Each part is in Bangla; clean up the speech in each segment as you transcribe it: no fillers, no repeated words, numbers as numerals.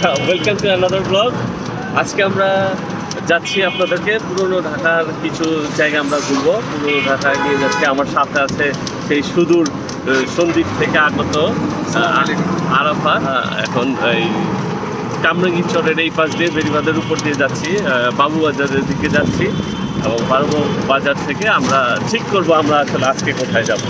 Welcome to another blog. आज के जाच्छी आपनादेरके पुरानो ढाकार किछु जायगा आमरा घुरबो। पुरानो ढाका गिये जाच्छी आमार साथे आछे सेई सुदूर सन्दीप थेके आगत आराफात। एखन एई कामरांगी चरेर एई पाश दिये बेড়িবাঁধের ऊपर दिये जाच्छी, बाबू बाजारेर दिके जाच्छी এবং বাবু বাজার থেকে আমরা ঠিক করবো আমরা আসলে আজকে কোথায় যাব।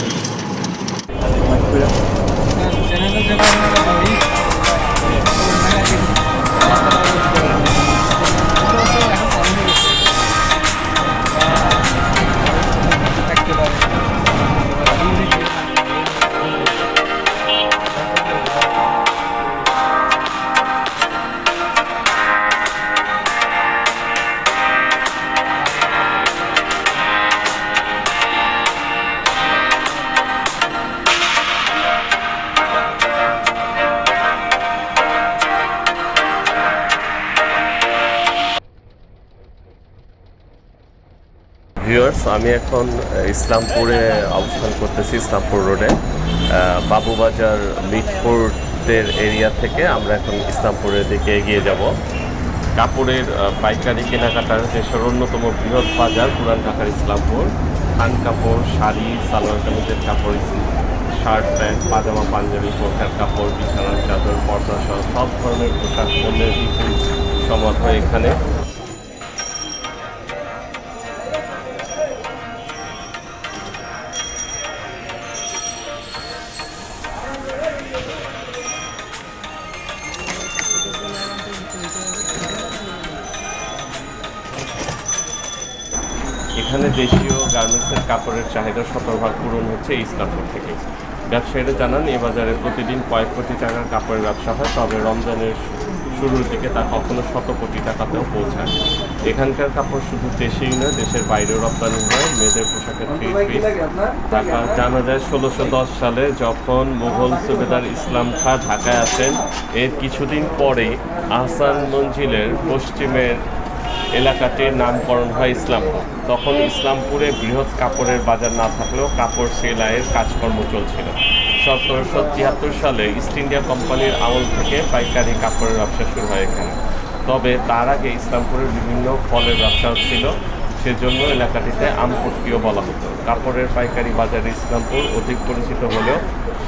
আমি এখন ইসলামপুরে অবস্থান করতেছি, ইসলামপুর রোডে বাবুবাজার মিটফোর্টের এরিয়া থেকে আমরা এখন ইসলামপুরের দিকে এগিয়ে যাব। কাপড়ের পাইকারি কেনাকাটার দেশের অন্যতম বৃহৎ বাজার পুরান ঢাকার ইসলামপুর। খান কাপড়, শাড়ি, সালোয়ার কামিজের কাপড়, শার্ট প্যান্ট, পাজামা পাঞ্জাবি, পোশাক কাপড়, বিছানার চাদর, পর্দাসহ সব ধরনের পোশাক পণ্যের বিপুল সমারোহ এখানে। এখানে দেশীয় গার্মেন্টসের কাপড়ের চাহিদা ১৭% পূরণ হচ্ছে ইসলামপুর থেকে। ব্যবসায়ীরা জানান এ বাজারে প্রতিদিন কয়েক কোটি টাকার কাপড়ের ব্যবসা হয়, তবে রমজানের শুরুর দিকে তা কখনো ১০ কোটি টাকাতেও পৌঁছায়। এখানকার কাপড় শুধু দেশেই নয়, দেশের বাইরেও রপ্তানি হয়। মেয়েদের পোশাকের থ্রি পিস ঢাকা জানা যায় ১৬১০ সালে যখন মুঘল সুবেদার ইসলাম খান ঢাকায় আসেন। এর কিছুদিন পরে আহসান মঞ্জিলের পশ্চিমের এলাকাটির নামকরণ হয় ইসলামপুর। তখন ইসলামপুরে বৃহৎ কাপড়ের বাজার না থাকলেও কাপড় সেলাইয়ের কাজকর্ম চলছিল। ১৭৭৩ সালে ইস্ট ইন্ডিয়া কোম্পানির আমল থেকে পাইকারি কাপড়ের ব্যবসা শুরু হয় এখানে। তবে তার আগে ইসলামপুরের বিভিন্ন ফলের ব্যবসাও ছিল, সেজন্য এলাকাটিতে আমপট্টিও বলা হতো। কাপড়ের পাইকারি বাজারে ইসলামপুর অধিক পরিচিত হলেও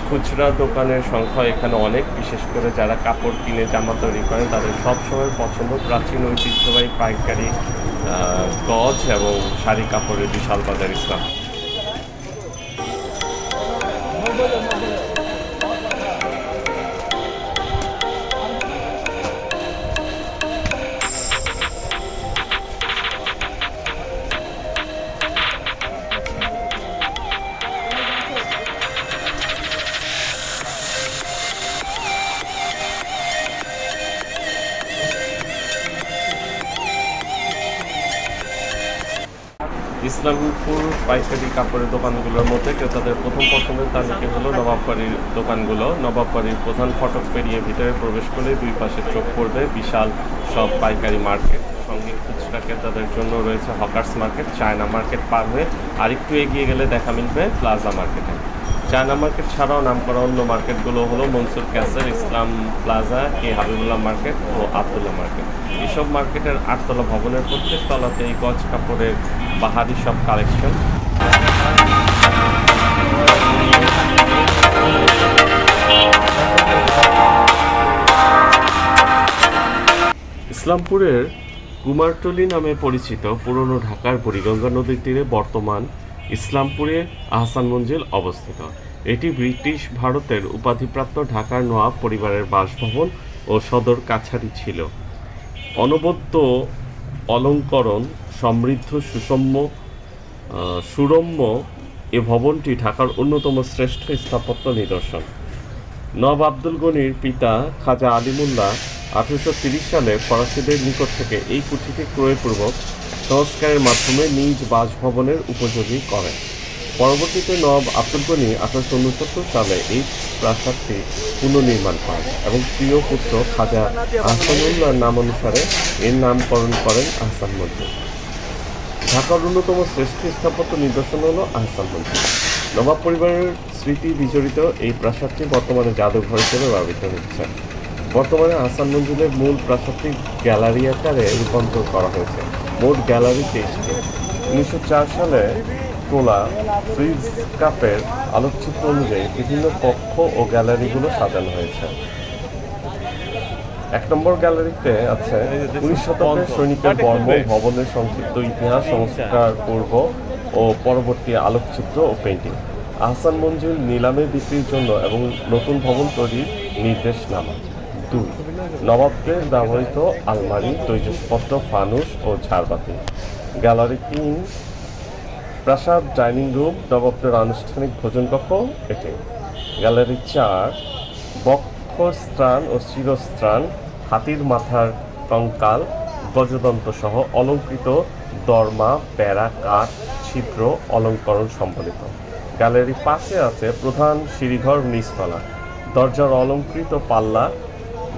খুচরা দোকানের সংখ্যা এখানে অনেক। বিশেষ করে যারা কাপড় কিনে জামা তৈরি করেন তাদের সবসময় পছন্দ প্রাচীন ঐতিহ্যবাহী পাইকারি গজ এবং শাড়ি কাপড়ের বিশাল বাজার ইসলাম। ইসলামপুর পাইকারি কাপড়ের দোকানগুলোর মধ্যে ক্রেতাদের প্রথম পছন্দের তালিকা হলো নবাববাড়ির দোকানগুলো। নবাববাড়ির প্রধান ফটক পেরিয়ে ভিতরে প্রবেশ করলে দুই পাশে চোখ পড়বে বিশাল সব পাইকারি মার্কেট। সঙ্গে খুচরা ক্রেতাদের জন্য রয়েছে হকার্স মার্কেট। চায়না মার্কেট পার হয়ে আরেকটু এগিয়ে গেলে দেখা মিলবে প্লাজা মার্কেটে। চায়না মার্কেট ছাড়াও নামকরা অন্য মার্কেটগুলো হলো Mansur castle, Islam plaza, K Habibullah market ও আবদুল্লাহ মার্কেট। এসব মার্কেটের ৮তলা ভবনের প্রত্যেক তলাতেই গজ কাপড়ের বাহারি সব কালেকশন। ইসলামপুরের কুমারটলি নামে পরিচিত পুরনো ঢাকার বুড়িগঙ্গা নদীর তীরে বর্তমান ইসলামপুরে আহসান মঞ্জিল অবস্থিত। এটি ব্রিটিশ ভারতের উপাধিপ্রাপ্ত ঢাকার নওয়াব পরিবারের বাসভবন ও সদর কাছারি ছিল। অনবদ্য অলঙ্করণ সমৃদ্ধ সুষম্য সুরম্য এ ভবনটি ঢাকার অন্যতম শ্রেষ্ঠ স্থাপত্য নিদর্শন। নওয়াব আব্দুল গনির পিতা খাজা আলিমুল্লাহ ১৮৩০ সালে ফরাসিদের নিকট থেকে এই কুঠিটি ক্রয়পূর্বক সংস্কারের মাধ্যমে নিজ বাসভবনের উপযোগী করেন। পরবর্তীতে নওয়াব আব্দুল গনি ১৮৬৯ সালে এই প্রাসাদটি পুনর্নির্মাণ করেন এবং প্রিয় পুত্র খাজা আহসানুল্লাহর নাম অনুসারে এর নামকরণ করেন আহসান মঞ্জিল। ঢাকার অন্যতম শ্রেষ্ঠ স্থাপত্য নিদর্শন হল আহসান মঞ্জিল। নবাব পরিবারের স্মৃতি বিজড়িত এই প্রাসাদটি বর্তমানে জাদুঘর হিসেবে ব্যবহৃত হচ্ছে। বর্তমানে আহসান মঞ্জিলের মূল প্রাসাদটি গ্যালারি আকারে রূপান্তর করা হয়েছে। মোট গ্যালারি ২৩টি। ১৯০৪ সালে তোলা ফ্রিজ কাপের আলোকচিত্র অনুযায়ী বিভিন্ন কক্ষ ও গ্যালারিগুলো সাজানো হয়েছে। ১ নম্বর গ্যালারিতে আছে ১৯ শতকের সৈনিকের বর্ম, ভবনের সংক্ষিপ্ত ইতিহাস, সংস্কার পূর্ব ও পরবর্তী আলোকচিত্র ও পেইন্টিং। আহসান মঞ্জিল নিলামে বিক্রির জন্য এবং নতুন ভবন তৈরির নির্দেশনামা। ২ নবাবদের ব্যবহৃত আলমারি, তৈজসপত্র, ফানুস ও ঝাড়বাতি। গ্যালারি ৩ প্রাসাদ ডাইনিং রুম, নবাবদের আনুষ্ঠানিক ভোজন কক্ষ এটি। গ্যালারি ৪ বক্ষস্ত্রাণ ও শিরস্ত্রাণ, হাতির মাথার কঙ্কাল, গজদন্ত সহ অলঙ্কৃত দর্মা, প্যারা, কাঠ, ছিদ্র, অলঙ্করণ সম্বলিত। গ্যালারি ৫-এ আছে প্রধান সিঁড়িঘর, নিচতলা, দরজার অলঙ্কৃত পাল্লা,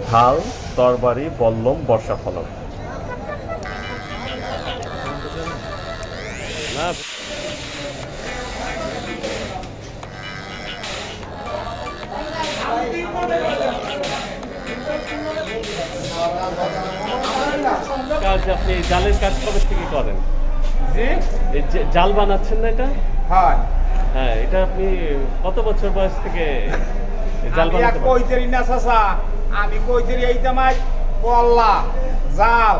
ঢাল, তরবারি, বল্লম, বর্ষাফলক। জালের কাজ কবে থেকে করেন? জাল বানাচ্ছেন না এটা? হ্যাঁ, এটা আপনি কত বছর বয়স থেকে জাল বানাতে আমি কইতেরি এইতাম পল্লা জাল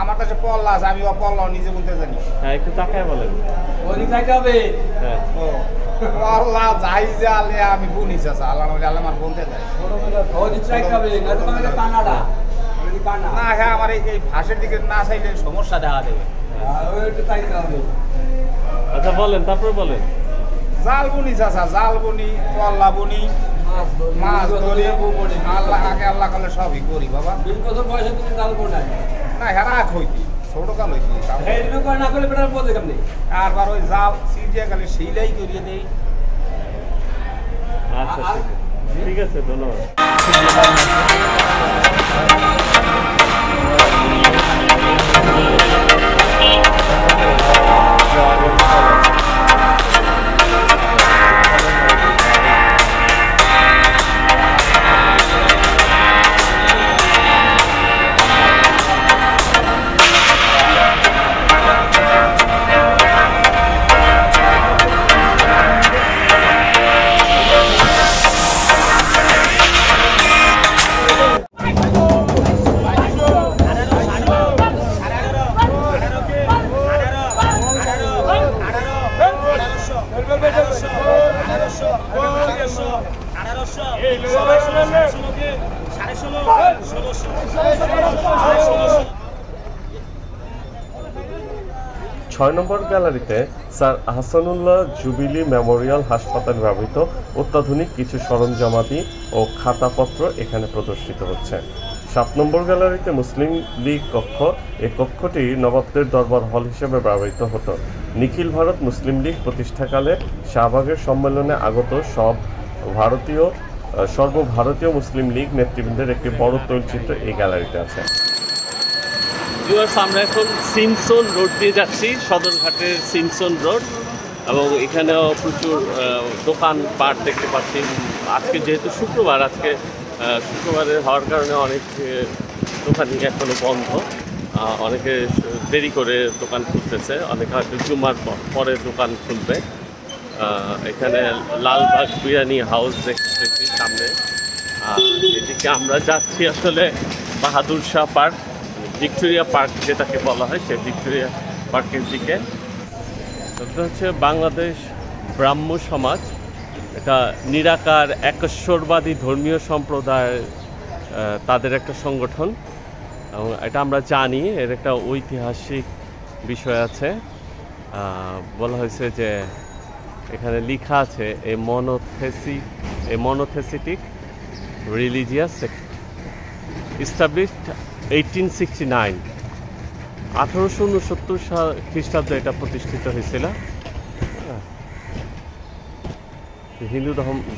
আমার কাছে পল্লা আছে, আমি পল্লা নিজে বলতে জানি। হ্যাঁ, একটু তাকায় বলেন। ওই তাকাবে পল্লা যাই জালে আমি বুনি চাচা আল্লাহ জাল আমার বলতে যাই ওই তাকাবে না তোমাকে কানাডা না হ্যাঁ আমার এই ভাষার দিকে না চাইলে সমস্যা দেখা দেবে। ওইটা তাই কাবে। আচ্ছা বলেন, তারপর বলেন। জাল বুনি চাচা, জাল বুনি, পল্লা বুনি, মাছ ধরি, আল্লাহ আগে আল্লাহ কালে সবই করি বাবা। কত বয়সে তুমি জাল কর না হেরা হইতি ছোট কাল হইতি না করলে বেটার বলতে কেমনি আর বার ওই জাল সিজিয়া কালে সেইলাই করিয়ে দেই। আচ্ছা ঠিক আছে, ধন্যবাদ। নম্বর গ্যালারিতে স্যার আহসানুল্লাহ জুবিলি মেমোরিয়াল হাসপাতাল ব্যবহৃত অত্যাধুনিক কিছু সরঞ্জামাদি ও খাতাপত্র এখানে প্রদর্শিত হচ্ছে। ৭ নম্বর গ্যালারিতে মুসলিম লীগ কক্ষ, এই কক্ষটি নবাবদের দরবার হল হিসেবে ব্যবহৃত হতো। নিখিল ভারত মুসলিম লীগ প্রতিষ্ঠাকালে শাহবাগের সম্মেলনে আগত সর্বভারতীয় মুসলিম লীগ নেতৃবৃন্দের একটি বড় তৈলচিত্র এই গ্যালারিতে আছে। আমরা এখন সিমসন রোড দিয়ে যাচ্ছি, সদরঘাটের সিমসন রোড, এবং এখানেও প্রচুর দোকান পাট দেখতে পাচ্ছি। আজকে যেহেতু শুক্রবার, আজকে শুক্রবারের হওয়ার কারণে অনেক দোকানই এখনও বন্ধ, অনেকে দেরি করে দোকান খুলতেছে, অনেকে হয়তো জুমার পরে দোকান খুলবে। এখানে লালবাগ বিরিয়ানি হাউস দেখতেছি সামনে। এদিকে আমরা যাচ্ছি আসলে Bahadur Shah park, Victoria park যেটাকে বলা হয়, সেই ভিক্টোরিয়া পার্কের দিকে। এটা হচ্ছে বাংলাদেশ ব্রাহ্ম সমাজ, এটা নিরাকার একশ্বরবাদী ধর্মীয় সম্প্রদায়, তাদের একটা সংগঠন, এবং এটা আমরা জানি এর একটা ঐতিহাসিক বিষয় আছে। বলা হয়েছে যে এখানে লেখা আছে a monotheistic religious sect established 1869, 1869 খ্রিস্টাব্দে এটা প্রতিষ্ঠিত হয়েছিল। হিন্দু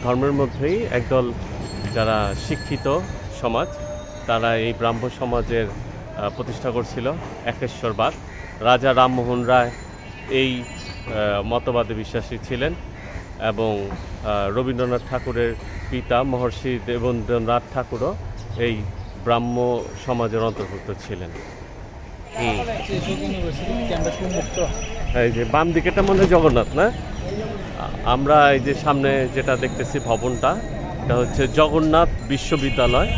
ধর্মের মধ্যেই একদল যারা শিক্ষিত সমাজ, তারা এই ব্রাহ্ম সমাজের প্রতিষ্ঠা করছিল একেশ্বরবাদ। রাজা রামমোহন রায় এই মতবাদে বিশ্বাসী ছিলেন, এবং রবীন্দ্রনাথ ঠাকুরের পিতা মহর্ষি দেবেন্দ্রনাথ ঠাকুরও এই ব্রাহ্ম সমাজের অন্তর্ভুক্ত ছিলেন। এই যে বাম দিকেটা মনে হয় জগন্নাথ, না? আমরা এই যে সামনে যেটা দেখতেছি ভবনটা, এটা হচ্ছে জগন্নাথ বিশ্ববিদ্যালয়,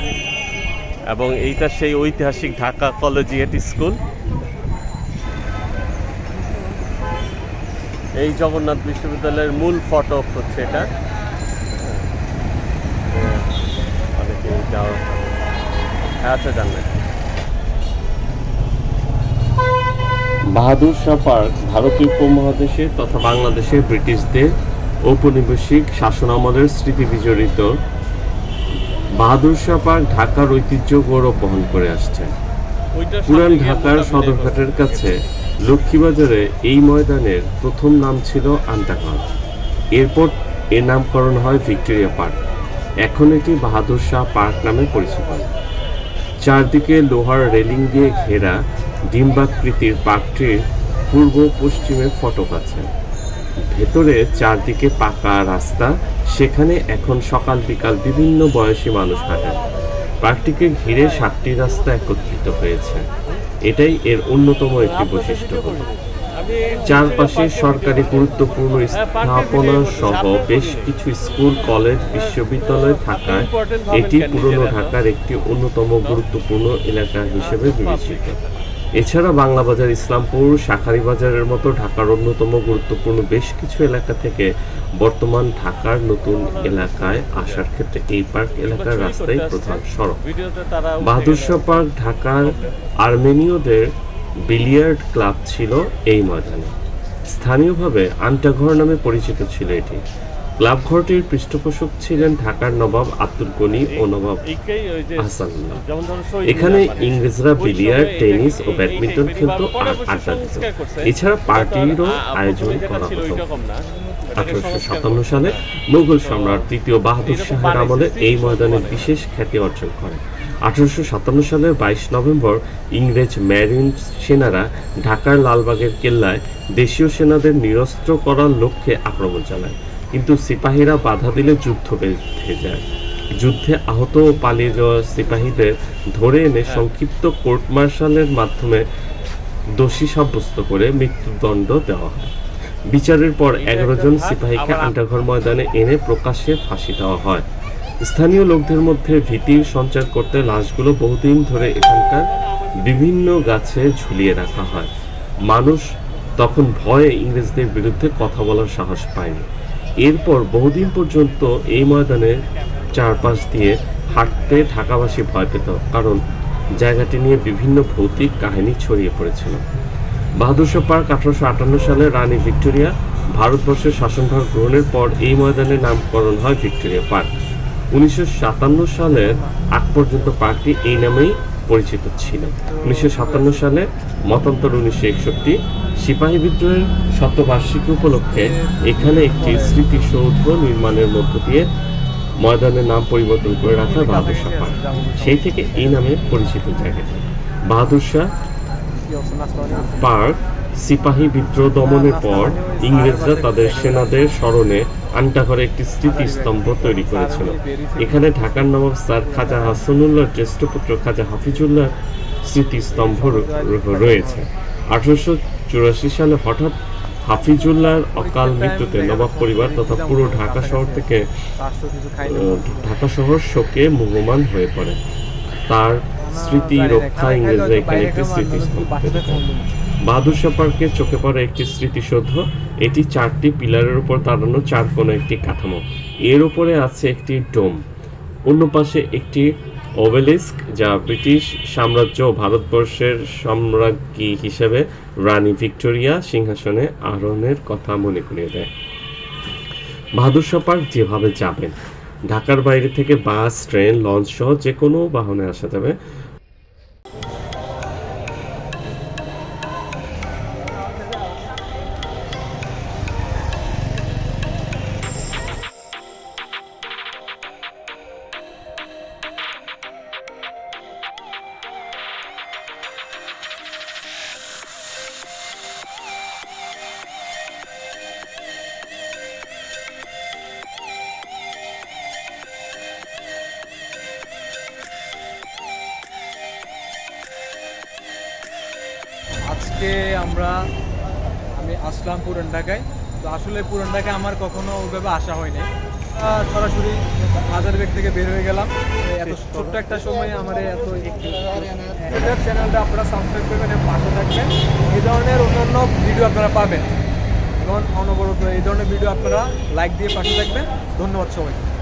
এবং এইটা সেই ঐতিহাসিক ঢাকা কলেজিয়েট স্কুল। এই জগন্নাথ বিশ্ববিদ্যালয়ের মূল ফটক হচ্ছে এটা। অনেকে যাওয়ার আচ্ছা জানবেন। বাহাদুর শাহ পার্ক ভারতীয় উপমহাদেশে তথা বাংলাদেশে ব্রিটিশদের ঔপনিবেশিক শাসনামলের স্মৃতি বিজড়িত বাহাদুর শাহ পার্ক ঢাকার ঐতিহ্য গৌরব বহন করে আসছে। পুরান ঢাকার সদরঘাটের কাছে লক্ষ্মীবাজারে এই ময়দানের প্রথম নাম ছিল আন্তাঘাট, এরপর এর নামকরণ হয় ভিক্টোরিয়া পার্ক। এখন এটি বাহাদুর শাহ পার্ক নামে পরিচিত। চারদিকে লোহার রেলিং দিয়ে ঘেরা ডিম্বাকৃতির পার্কটির পূর্ব পশ্চিমে ফটক আছে। ভেতরে চারদিকে পাকা রাস্তা, সেখানে এখন সকাল বিকাল বিভিন্ন বয়সী মানুষ হাঁটেন। পার্কটিকে ঘিরে 7টি রাস্তা একত্রিত হয়েছে, এটাই এর অন্যতম একটি বৈশিষ্ট্য। চারপাশে সরকারি গুরুত্বপূর্ণ স্থাপনা সহ বেশ কিছু স্কুল, কলেজ, বিশ্ববিদ্যালয় থাকায় এটি পুরনো ঢাকার একটি অন্যতম গুরুত্বপূর্ণ এলাকা হিসেবে বিবেচিত। এছাড়া বাংলা বাজার, ইসলামপুর, শাঁখারি বাজারের মতো ঢাকার অন্যতম গুরুত্বপূর্ণ বেশ কিছু এলাকা থেকে বর্তমান ঢাকার নতুন এলাকায় আসার ক্ষেত্রে এই পার্ক এলাকার রাস্তাই প্রধান সড়ক। বাহাদুর শাহ পার্ক ঢাকার আর্মেনীয়দের বিলিয়ার্ড ক্লাব ছিল এই ময়দানে। স্থানীয়ভাবে আন্টাঘর নামে পরিচিত ছিল এটি। ক্লাবঘরটির পৃষ্ঠপোষক ছিলেন ঢাকার নবাব আব্দুল গনি ও নবাব আহসান মানজিল। এখানে ইংরেজরা বিলিয়ার্ড, টেনিস ও ব্যাডমিন্টন খেলত আর আড্ডা দিত। এছাড়া পার্টিরও আয়োজন করা হতো। 1857 সালে মুঘল সম্রাট দ্বিতীয় বাহাদুর শাহের আমলে এই ময়দানে বিশেষ খ্যাতি অর্জন করে। 1857 সালের 22 নভেম্বর ইংরেজ ম্যারিন সেনারা ঢাকার লালবাগের কেল্লায় দেশীয় সেনাদের নিরস্ত্র করার লক্ষ্যে আক্রমণ চালায়, কিন্তু সিপাহীরা বাধা দিলে যুদ্ধ বেঁধে যায়। যুদ্ধে আহত ও পালিয়ে যাওয়া সিপাহীদের ধরে এনে সংক্ষিপ্ত কোর্ট মার্শালের মাধ্যমে দোষী সাব্যস্ত করে মৃত্যুদণ্ড দেওয়া হয়। বিচারের পর 11 জন সিপাহীকে আন্টাঘর ময়দানে এনে প্রকাশ্যে ফাঁসি দেওয়া হয়। স্থানীয় লোকদের মধ্যে ভীতির সঞ্চার করতে লাশগুলো বহুদিন ধরে এখানকার বিভিন্ন গাছে ঝুলিয়ে রাখা হয়। মানুষ তখন ভয়ে ইংরেজদের বিরুদ্ধে কথা বলার সাহস পায়নি। এরপর বহুদিন পর্যন্ত এই ময়দানের চারপাশ দিয়ে হাঁটতে ঢাকাবাসী ভয় পেত, কারণ জায়গাটি নিয়ে বিভিন্ন ভৌতিক কাহিনী ছড়িয়ে পড়েছিল। বাহাদুর শাহ পার্ক 1858 সালে রানী ভিক্টোরিয়া ভারতবর্ষের শাসনভার গ্রহণের পর এই ময়দানের নামকরণ হয় ভিক্টোরিয়া পার্ক। 1957 সালের আগ পর্যন্ত পার্কটি এই নামেই পরিচিত ছিল। 1957 সালে মতান্তর 1961 সিপাহী বিদ্রোহের শতবার্ষিকী উপলক্ষে এখানে একটি স্মৃতিসৌধ নির্মাণের মধ্য দিয়ে ময়দানের নাম পরিবর্তন করে রাখা বাহাদুর শাহ পার্ক, সেই থেকে এই নামে পরিচিত জায়গাটি। বাহাদুর শাহ পার্ক সিপাহী বিদ্রোহ দমনের পর ইংরেজরা তাদের সেনাদের স্মরণে আন্টাঘরে একটি স্মৃতিস্তম্ভ তৈরি করেছিল। এখানে ঢাকার নবাব স্যার খাজা হাসানুল্লাহর জ্যেষ্ঠ পুত্র খাজা হাফিজুল্লাহ স্মৃতিস্তম্ভ রয়েছে। 1884 সালে হঠাৎ হাফিজুল্লাহর অকাল মৃত্যুতে নবাব পরিবার তথা পুরো ঢাকা শহর শোকে মুহ্যমান হয়ে পড়ে। তার স্মৃতি রক্ষা ইংরেজরা এখানে একটি স্মৃতিস্তম্ভ তৈরি করে। বাহাদুর শাহ পার্কে চোখে পড়ে একটি স্মৃতিসৌধ। এটি 4টি পিলারের উপর দাঁড়ানো 4 কোণা একটি কাঠামো। এর উপরে আছে একটি ডোম, অন্য পাশে একটি ওবেলিস্ক, যা ব্রিটিশ সাম্রাজ্য ভারতবর্ষের সম্রাজ্ঞী হিসেবে রানী ভিক্টোরিয়া সিংহাসনে আরোহণের কথা মনে করিয়ে দেয়। বাহাদুর শাহ পার্ক যেভাবে যাবেন, ঢাকার বাইরে থেকে বাস, ট্রেন, লঞ্চ সহ যে কোনো বাহনে আসা যাবে। আজকে আমরা আমি আসলাম পুরান ঢাকায়। তো আসলে পুরান ঢাকায় আমার কখনো ওইভাবে আসা হয়নি, সরাসরি বাজার গেট থেকে বের হয়ে গেলাম। এত ছোট্ট একটা সময় আমার এত ইউটিউব চ্যানেলটা আপনারা সাবস্ক্রাইব করবেন এবং পাশে থাকবেন। এই ধরনের অন্যান্য ভিডিও আপনারা পাবেন, অনবরত এই ধরনের ভিডিও আপনারা লাইক দিয়ে পাশে থাকবেন। ধন্যবাদ সবাইকে।